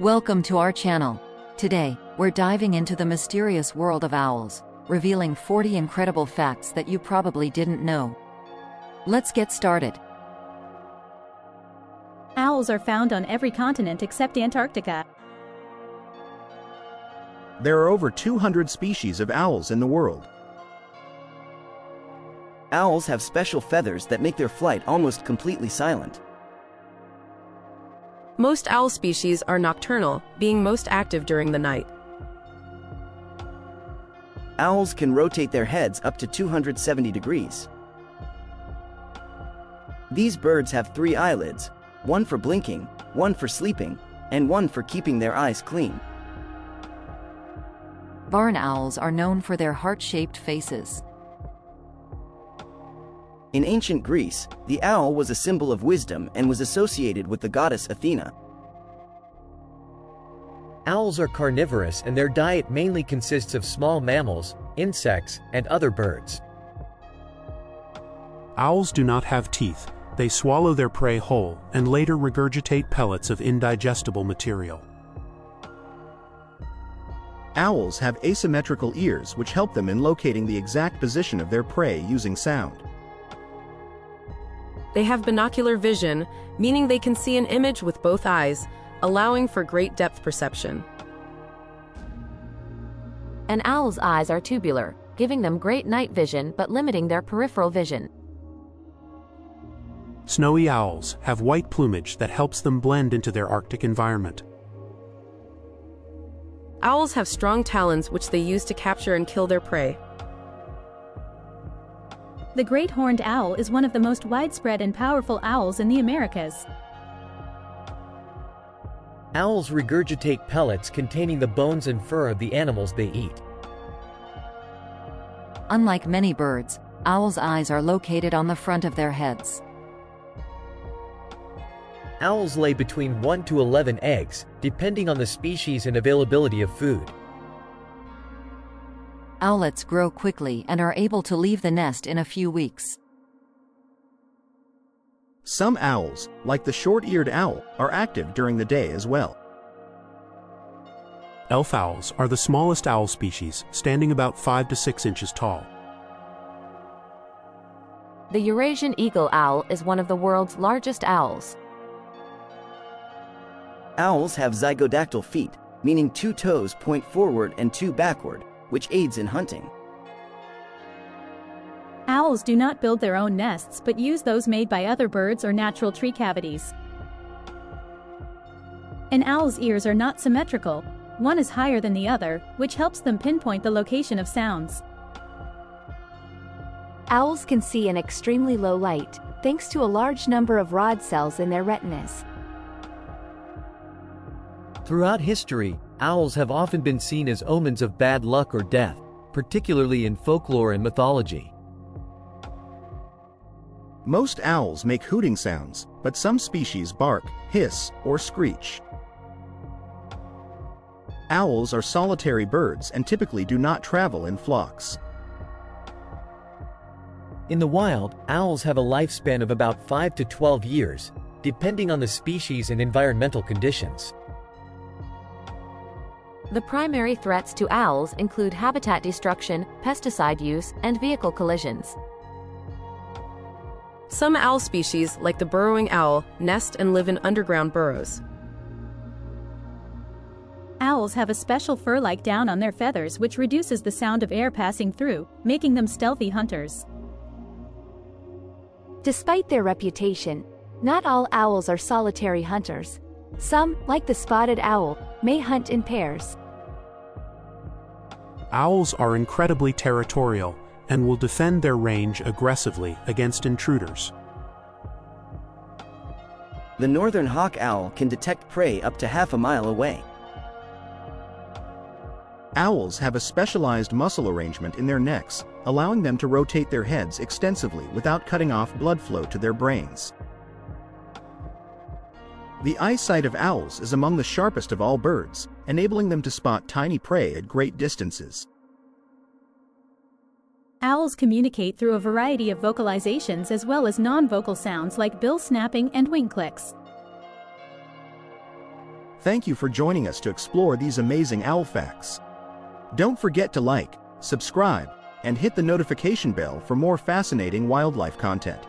Welcome to our channel. Today, we're diving into the mysterious world of owls, revealing 40 incredible facts that you probably didn't know. Let's get started. Owls are found on every continent except Antarctica. There are over 200 species of owls in the world. Owls have special feathers that make their flight almost completely silent. Most owl species are nocturnal, being most active during the night. Owls can rotate their heads up to 270 degrees. These birds have 3 eyelids, one for blinking, one for sleeping, and one for keeping their eyes clean. Barn owls are known for their heart-shaped faces. In ancient Greece, the owl was a symbol of wisdom and was associated with the goddess Athena. Owls are carnivorous and their diet mainly consists of small mammals, insects, and other birds. Owls do not have teeth. They swallow their prey whole and later regurgitate pellets of indigestible material. Owls have asymmetrical ears which help them in locating the exact position of their prey using sound. They have binocular vision, meaning they can see an image with both eyes, allowing for great depth perception. An owl's eyes are tubular, giving them great night vision but limiting their peripheral vision. Snowy owls have white plumage that helps them blend into their Arctic environment. Owls have strong talons which they use to capture and kill their prey. The great horned owl is one of the most widespread and powerful owls in the Americas. Owls regurgitate pellets containing the bones and fur of the animals they eat. Unlike many birds, owls' eyes are located on the front of their heads. Owls lay between 1 to 11 eggs, depending on the species and availability of food. Owlets grow quickly and are able to leave the nest in a few weeks. Some owls, like the short-eared owl, are active during the day as well. Elf owls are the smallest owl species, standing about 5 to 6 inches tall. The Eurasian eagle owl is one of the world's largest owls. Owls have zygodactyl feet, meaning 2 toes point forward and 2 backward, which aids in hunting. Owls do not build their own nests but use those made by other birds or natural tree cavities. An owl's ears are not symmetrical, one is higher than the other, which helps them pinpoint the location of sounds. Owls can see in extremely low light, thanks to a large number of rod cells in their retinas. Throughout history, owls have often been seen as omens of bad luck or death, particularly in folklore and mythology. Most owls make hooting sounds, but some species bark, hiss, or screech. Owls are solitary birds and typically do not travel in flocks. In the wild, owls have a lifespan of about 5 to 12 years, depending on the species and environmental conditions. The primary threats to owls include habitat destruction, pesticide use, and vehicle collisions. Some owl species, like the burrowing owl, nest and live in underground burrows. Owls have a special fur-like down on their feathers which reduces the sound of air passing through, making them stealthy hunters. Despite their reputation, not all owls are solitary hunters. Some, like the spotted owl, may hunt in pairs. Owls are incredibly territorial and will defend their range aggressively against intruders. The northern hawk owl can detect prey up to half a mile away. Owls have a specialized muscle arrangement in their necks, allowing them to rotate their heads extensively without cutting off blood flow to their brains. The eyesight of owls is among the sharpest of all birds, enabling them to spot tiny prey at great distances. Owls communicate through a variety of vocalizations as well as non-vocal sounds like bill snapping and wing clicks. Thank you for joining us to explore these amazing owl facts. Don't forget to like, subscribe, and hit the notification bell for more fascinating wildlife content.